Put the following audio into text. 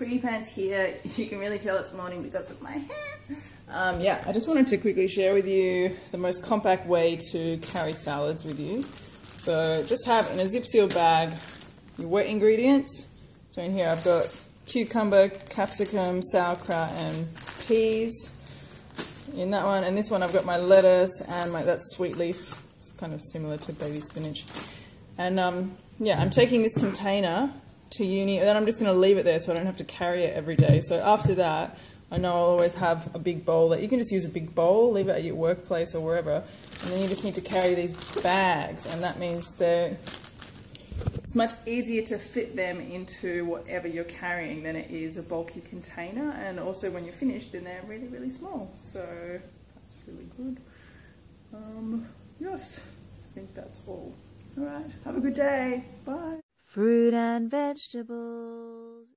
in Fruitypants here. You can really tell it's morning because of my hair. Yeah, I just wanted to quickly share with you the most compact way to carry salads with you. So just have in a zip seal bag your wet ingredients. So in here I've got cucumber, capsicum, sauerkraut and peas in that one. And this one I've got my lettuce and that's sweet leaf. It's kind of similar to baby spinach. And yeah, I'm taking this container to uni and then I'm just going to leave it there so I don't have to carry it every day. So after that, I know I'll always have a big bowl that you can just use a big bowl, leave it at your workplace or wherever, and then you just need to carry these bags, and that means it's much easier to fit them into whatever you're carrying than it is a bulky container, and also when you're finished then they're really, really small. So that's really good. Yes, I think that's all. Alright, have a good day. Bye. Fruit and vegetables.